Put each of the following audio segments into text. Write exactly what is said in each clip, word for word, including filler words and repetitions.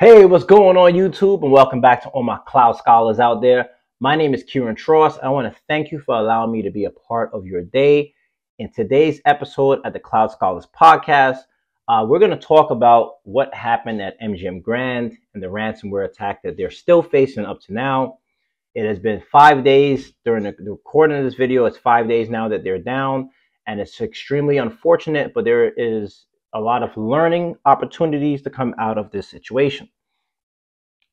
Hey, what's going on YouTube, and welcome back to all my Cloud Scholars out there. My name is Kieran Tross. I want to thank you for allowing me to be a part of your day. In today's episode at the Cloud Scholars podcast, uh, we're going to talk about what happened at M G M Grand and the ransomware attack that they're still facing up to now. It has been five days during the recording of this video. It's five days now that they're down, and it's extremely unfortunate, but there is a lot of learning opportunities to come out of this situation.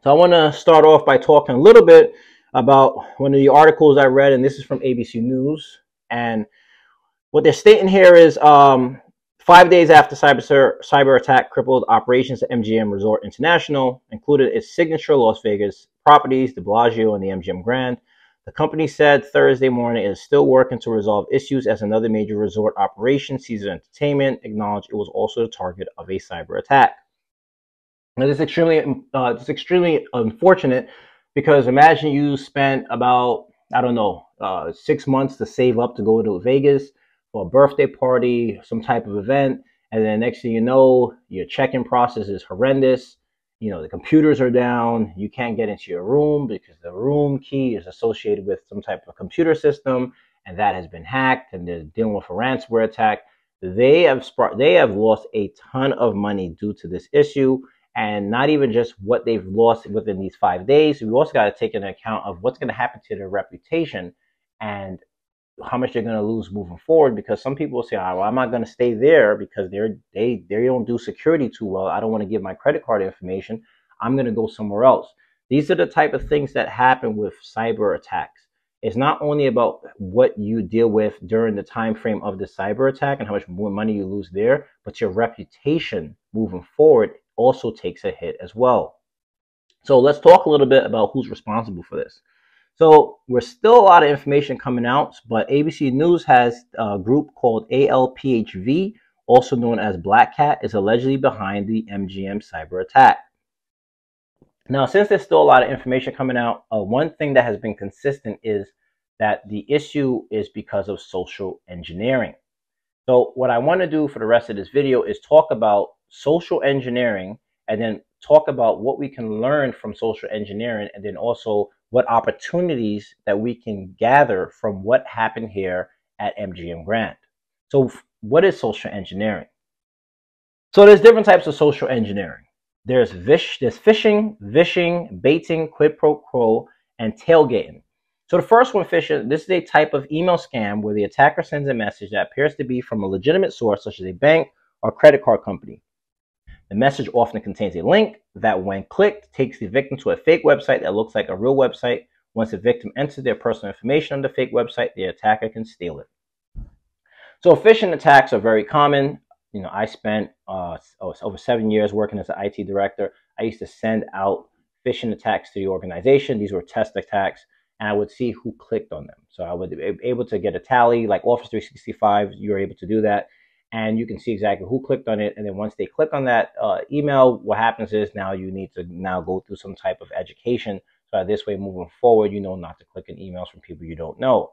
So I want to start off by talking a little bit about one of the articles I read, and this is from A B C News. And what they're stating here is um, five days after cyber, cyber attack crippled operations at M G M Resort International, included its signature Las Vegas properties, the Bellagio and the M G M Grand, the company said Thursday morning it is still working to resolve issues as another major resort operation, Caesars Entertainment, acknowledged it was also the target of a cyber attack. Now, this is extremely, uh, this is extremely unfortunate, because imagine you spent about, I don't know, uh, six months to save up to go to Vegas for a birthday party, some type of event, and then next thing you know, your check-in process is horrendous. You know, the computers are down, you can't get into your room because the room key is associated with some type of computer system, and that has been hacked, and they're dealing with a ransomware attack. They have they have lost a ton of money due to this issue, and not even just what they've lost within these five days. We've also got to take into account of what's going to happen to their reputation and how much they're going to lose moving forward, because some people say, oh, well, I'm not going to stay there because they're they they don't do security too well. I don't want to give my credit card information. I'm going to go somewhere else. These are the type of things that happen with cyber attacks. It's not only about what you deal with during the time frame of the cyber attack and how much more money you lose there, but your reputation moving forward also takes a hit as well. So let's talk a little bit about who's responsible for this. So we're still a lot of information coming out, but A B C News has a group called A L P H V, also known as Black Cat, is allegedly behind the M G M cyber attack. Now, since there's still a lot of information coming out, uh, one thing that has been consistent is that the issue is because of social engineering. So what I want to do for the rest of this video is talk about social engineering, and then talk about what we can learn from social engineering, and then also what opportunities that we can gather from what happened here at M G M Grand. So what is social engineering? So there's different types of social engineering. There's, vish, there's phishing, vishing, baiting, quid pro quo, and tailgating. So the first one, phishing, this is a type of email scam where the attacker sends a message that appears to be from a legitimate source, such as a bank or credit card company. The message often contains a link that, when clicked, takes the victim to a fake website that looks like a real website. Once the victim enters their personal information on the fake website, the attacker can steal it. So phishing attacks are very common. You know, I spent uh, oh, over seven years working as an I T director. I used to send out phishing attacks to the organization. These were test attacks, and I would see who clicked on them. So I would be able to get a tally, like Office three sixty-five, you were able to do that. And you can see exactly who clicked on it. And then once they click on that uh, email, what happens is now you need to now go through some type of education. So this way, moving forward, you know not to click on emails from people you don't know.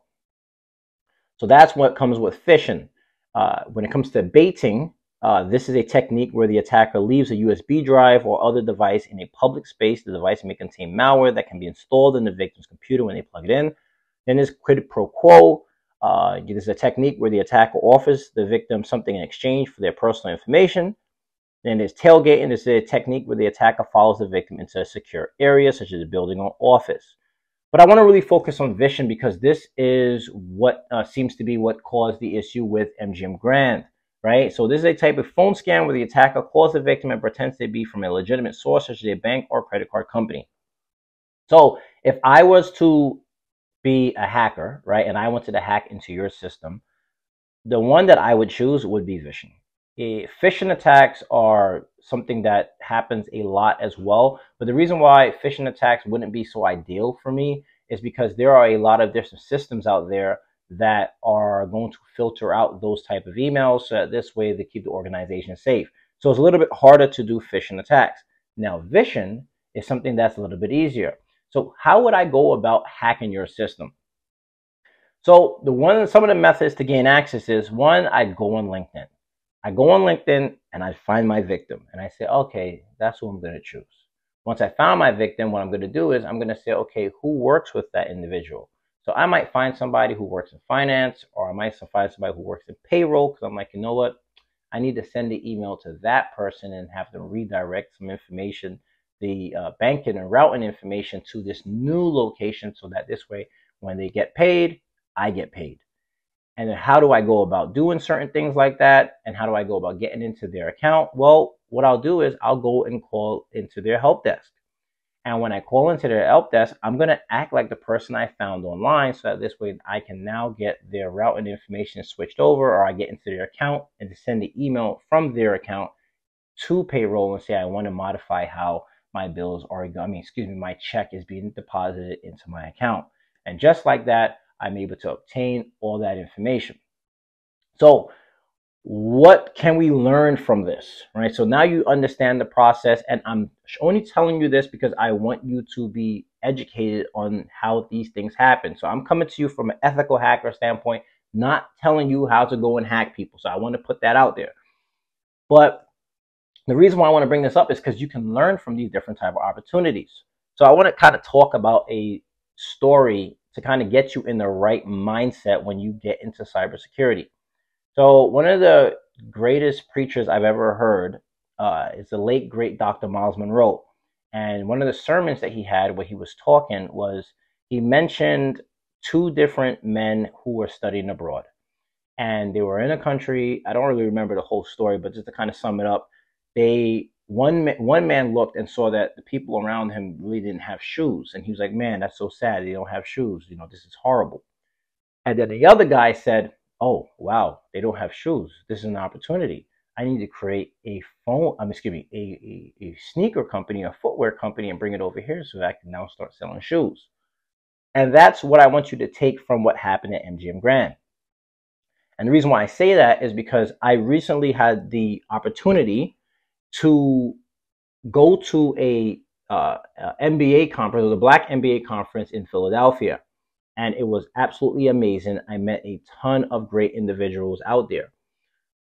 So that's what comes with phishing. Uh, when it comes to baiting, uh, this is a technique where the attacker leaves a U S B drive or other device in a public space. The device may contain malware that can be installed in the victim's computer when they plug it in. Then there's quid pro quo. Uh, this is a technique where the attacker offers the victim something in exchange for their personal information. Then there's tailgating. This is a technique where the attacker follows the victim into a secure area, such as a building or office. But I want to really focus on vishing, because this is what uh, seems to be what caused the issue with M G M Grand, right? So this is a type of phone scam where the attacker calls the victim and pretends to be from a legitimate source, such as a bank or credit card company. So if I was to be a hacker, right, and I wanted to hack into your system, the one that I would choose would be phishing. Phishing attacks are something that happens a lot as well, but the reason why phishing attacks wouldn't be so ideal for me is because there are a lot of different systems out there that are going to filter out those type of emails, so that this way they keep the organization safe. So it's a little bit harder to do phishing attacks. Now, vishing is something that's a little bit easier. So how would I go about hacking your system? So the one, some of the methods to gain access is, one, I'd go on LinkedIn. I go on LinkedIn and I find my victim, and I say, okay, that's who I'm going to choose. Once I found my victim, what I'm going to do is I'm going to say, okay, who works with that individual? So I might find somebody who works in finance, or I might find somebody who works in payroll, because I'm like, you know what? I need to send the email to that person and have them redirect some information, the uh, banking and routing information to this new location, so that this way, when they get paid, I get paid. And then how do I go about doing certain things like that? And how do I go about getting into their account? Well, what I'll do is I'll go and call into their help desk. And when I call into their help desk, I'm going to act like the person I found online, so that this way I can now get their route and information switched over, or I get into their account and send the email from their account to payroll and say, I want to modify how my bills are, I mean, excuse me, my check is being deposited into my account. And just like that, I'm able to obtain all that information. So what can we learn from this, right? So now you understand the process, and I'm only telling you this because I want you to be educated on how these things happen. So I'm coming to you from an ethical hacker standpoint, not telling you how to go and hack people. So I want to put that out there. But the reason why I want to bring this up is because you can learn from these different type of opportunities. So I want to kind of talk about a story to kind of get you in the right mindset when you get into cybersecurity. So one of the greatest preachers I've ever heard uh, is the late, great Doctor Miles Monroe. And one of the sermons that he had where he was talking was he mentioned two different men who were studying abroad. And they were in a country, I don't really remember the whole story, but just to kind of sum it up, they one, one man looked and saw that the people around him really didn't have shoes. And he was like, man, that's so sad. They don't have shoes. You know, this is horrible. And then the other guy said, oh, wow, they don't have shoes. This is an opportunity. I need to create a phone, um, excuse me, a, a, a sneaker company, a footwear company, and bring it over here so that I can now start selling shoes. And that's what I want you to take from what happened at M G M Grand. And the reason why I say that is because I recently had the opportunity to go to a, uh, a M B A conference, or the Black M B A conference in Philadelphia. And it was absolutely amazing. I met a ton of great individuals out there.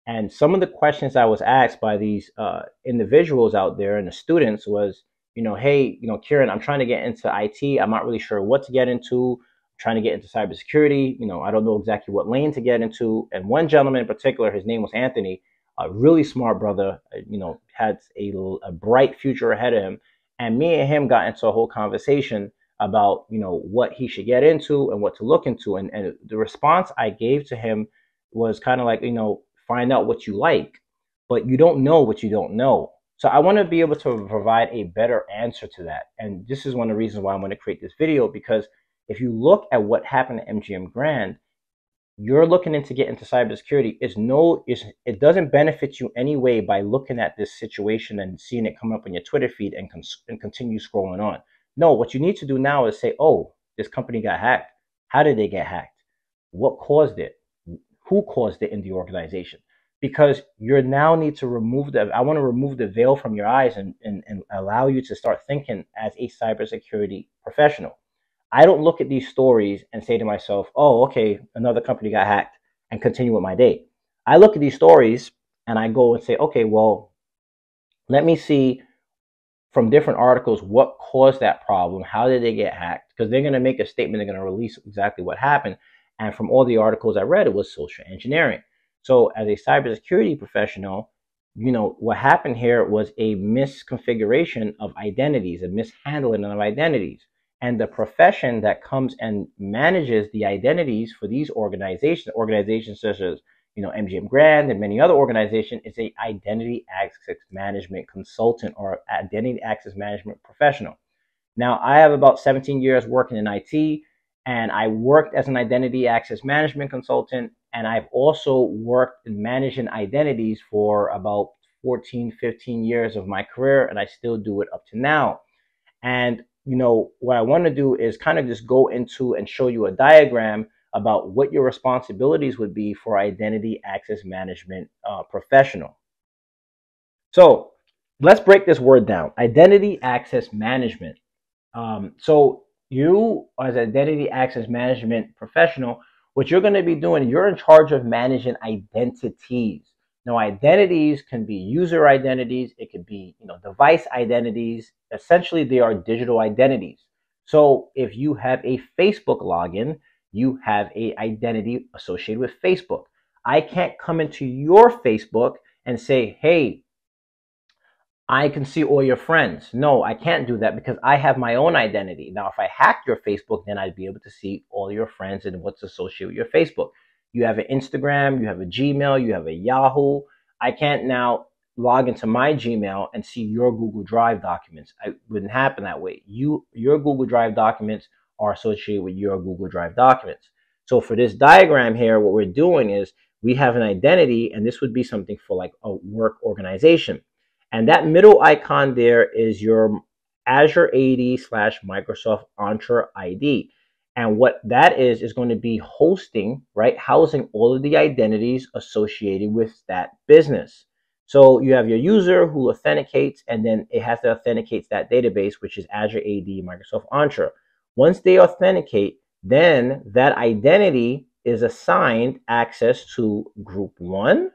And some of the questions I was asked by these uh, individuals out there and the students was, you know, hey, you know, Kieran, I'm trying to get into I T. I'm not really sure what to get into. I'm trying to get into cybersecurity. You know, I don't know exactly what lane to get into. And one gentleman in particular, his name was Anthony, a really smart brother, you know, had a, a bright future ahead of him. And me and him got into a whole conversation about, you know, what he should get into and what to look into. And, and the response I gave to him was kind of like, you know, find out what you like, but you don't know what you don't know. So I want to be able to provide a better answer to that. And this is one of the reasons why I'm going to create this video, because if you look at what happened at M G M Grand, you're looking into get into cybersecurity. It's no, it's, it doesn't benefit you anyway by looking at this situation and seeing it come up on your Twitter feed and, and continue scrolling on. No, what you need to do now is say, oh, this company got hacked. How did they get hacked? What caused it? Who caused it in the organization? Because you now need to remove the, I want to remove the veil from your eyes and, and, and allow you to start thinking as a cybersecurity professional. I don't look at these stories and say to myself, oh, okay, another company got hacked, and continue with my day. I look at these stories and I go and say, okay, well, let me see from different articles, what caused that problem? How did they get hacked? Because they're going to make a statement. They're going to release exactly what happened. And from all the articles I read, it was social engineering. So as a cybersecurity professional, you know, what happened here was a misconfiguration of identities, a mishandling of identities. And the profession that comes and manages the identities for these organizations, organizations such as, you know, M G M Grand and many other organizations, is a identity access management consultant or identity access management professional. Now, I have about seventeen years working in I T, and I worked as an identity access management consultant, and I've also worked in managing identities for about fourteen, fifteen years of my career, and I still do it up to now. And, you know, what I want to do is kind of just go into and show you a diagram about what your responsibilities would be for identity access management uh, professional. So let's break this word down, identity access management. Um, so you as an identity access management professional, what you're going to be doing, you're in charge of managing identities. Now, identities can be user identities. It could be, you know, device identities. Essentially, they are digital identities. So if you have a Facebook login, you have an identity associated with Facebook. I can't come into your Facebook and say, hey, I can see all your friends. No, I can't do that because I have my own identity. Now, if I hacked your Facebook, then I'd be able to see all your friends and what's associated with your Facebook. You have an Instagram, you have a Gmail, you have a Yahoo. I can't now log into my Gmail and see your Google Drive documents. It wouldn't happen that way. You, your Google Drive documents are associated with your Google Drive documents. So for this diagram here, what we're doing is we have an identity, and this would be something for like a work organization. And that middle icon there is your Azure A D slash Microsoft Entra I D. And what that is, is going to be hosting, right, housing all of the identities associated with that business. So you have your user who authenticates, and then it has to authenticate that database, which is Azure A D, Microsoft Entra. Once they authenticate, then that identity is assigned access to group one,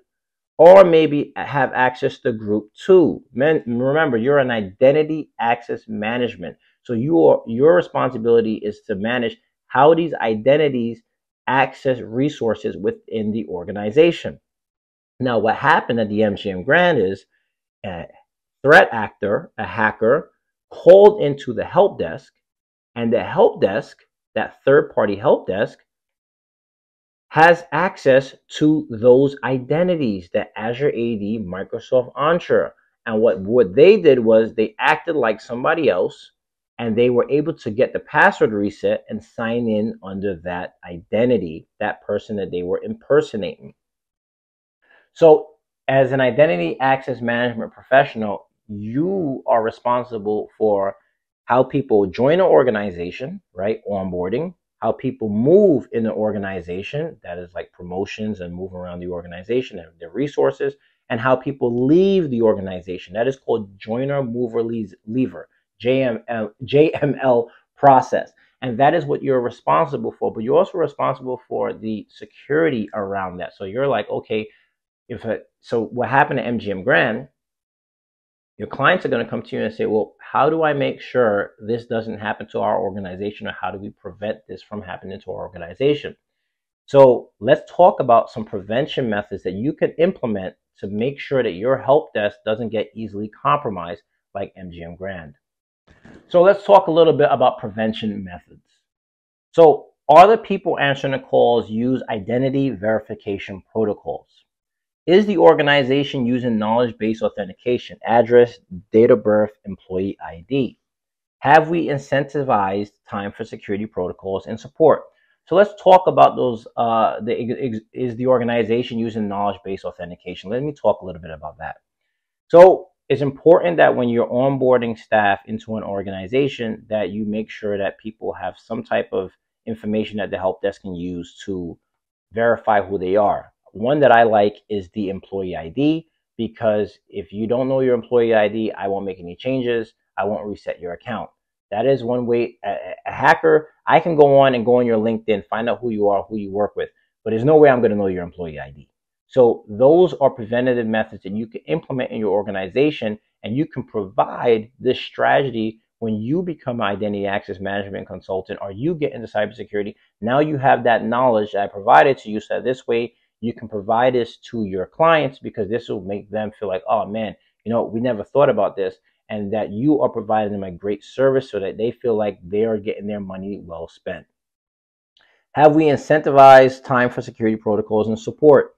or maybe have access to group two. Men, remember, you're an identity access management. So your, your responsibility is to manage how these identities access resources within the organization. Now, what happened at the M G M Grand is a threat actor, a hacker, called into the help desk, and the help desk, that third-party help desk, has access to those identities, the Azure A D, Microsoft Entra. And what, what they did was they acted like somebody else, and they were able to get the password reset and sign in under that identity, that person that they were impersonating. So as an identity access management professional, you are responsible for how people join an organization, right, onboarding, how people move in the organization, that is like promotions and move around the organization and their resources, and how people leave the organization. That is called joiner, mover, leaver, J M L, J M L process. And that is what you're responsible for, but you're also responsible for the security around that. So you're like, okay, if I, so what happened at M G M Grand, your clients are going to come to you and say, well, how do I make sure this doesn't happen to our organization, or how do we prevent this from happening to our organization? So let's talk about some prevention methods that you can implement to make sure that your help desk doesn't get easily compromised like M G M Grand. So let's talk a little bit about prevention methods. So are the people answering the calls use identity verification protocols? Is the organization using knowledge-based authentication, address, date of birth, employee I D? Have we incentivized time for security protocols and support? So let's talk about those. Uh, the, is the organization using knowledge-based authentication? Let me talk a little bit about that. So it's important that when you're onboarding staff into an organization that you make sure that people have some type of information that the help desk can use to verify who they are. One that I like is the employee I D, because if you don't know your employee I D, I won't make any changes. I won't reset your account. That is one way. A, a hacker, I can go on and go on your LinkedIn, find out who you are, who you work with, but there's no way I'm going to know your employee I D. So those are preventative methods that you can implement in your organization, and you can provide this strategy when you become an identity access management consultant or you get into cybersecurity. Now you have that knowledge that I provided to you, so this way you can provide this to your clients, because this will make them feel like, oh man, you know, we never thought about this, and that you are providing them a great service so that they feel like they are getting their money well spent. Have we incentivized time for security protocols and support?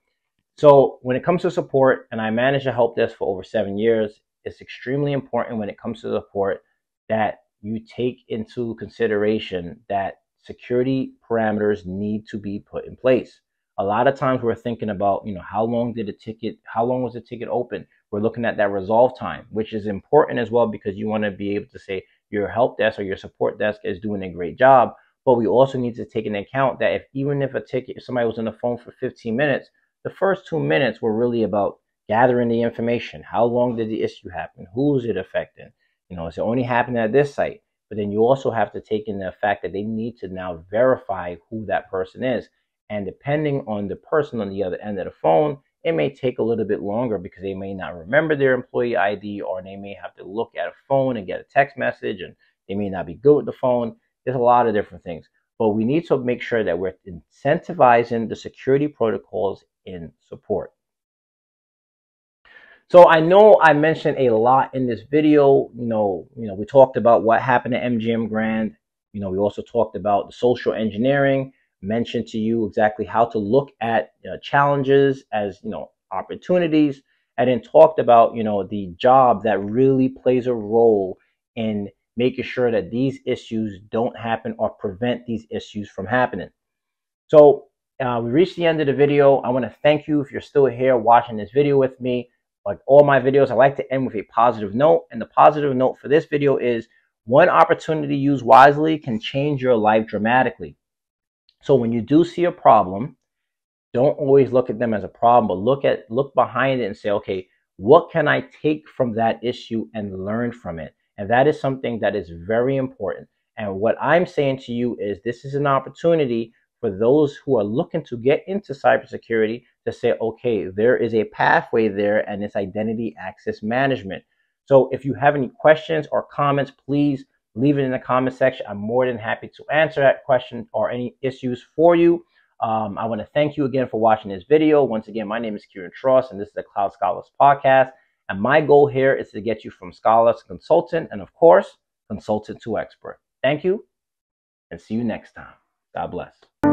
So when it comes to support, and I managed a help desk for over seven years, it's extremely important when it comes to support that you take into consideration that security parameters need to be put in place. A lot of times we're thinking about, you know, how long did a ticket, how long was the ticket open? We're looking at that resolve time, which is important as well, because you want to be able to say your help desk or your support desk is doing a great job. But we also need to take into account that if even if a ticket, if somebody was on the phone for fifteen minutes, the first two minutes were really about gathering the information. How long did the issue happen? Who is it affecting? You know, is it only happening at this site? But then you also have to take in the fact that they need to now verify who that person is. And depending on the person on the other end of the phone, it may take a little bit longer because they may not remember their employee I D, or they may have to look at a phone and get a text message, and they may not be good with the phone. There's a lot of different things, but we need to make sure that we're incentivizing the security protocols in support. So I know I mentioned a lot in this video. You know, you know, we talked about what happened at M G M Grand. You know, we also talked about the social engineering, mentioned to you exactly how to look at you know, challenges as, you know, opportunities, and then talked about, you know, the job that really plays a role in making sure that these issues don't happen or prevent these issues from happening. So uh, we reached the end of the video. I want to thank you if you're still here watching this video with me. Like all my videos, I like to end with a positive note. And the positive note for this video is one opportunity used wisely can change your life dramatically. So when you do see a problem, don't always look at them as a problem, but look at look behind it and say, okay, what can I take from that issue and learn from it? And that is something that is very important. And what I'm saying to you is this is an opportunity for those who are looking to get into cybersecurity to say, okay, there is a pathway there, and it's identity access management. So if you have any questions or comments, please leave it in the comment section. I'm more than happy to answer that question or any issues for you. Um, I want to thank you again for watching this video. Once again, my name is Kieran Tross, and this is the Cloud Scholars Podcast. And my goal here is to get you from scholar to consultant, and of course, consultant to expert. Thank you, and see you next time. God bless.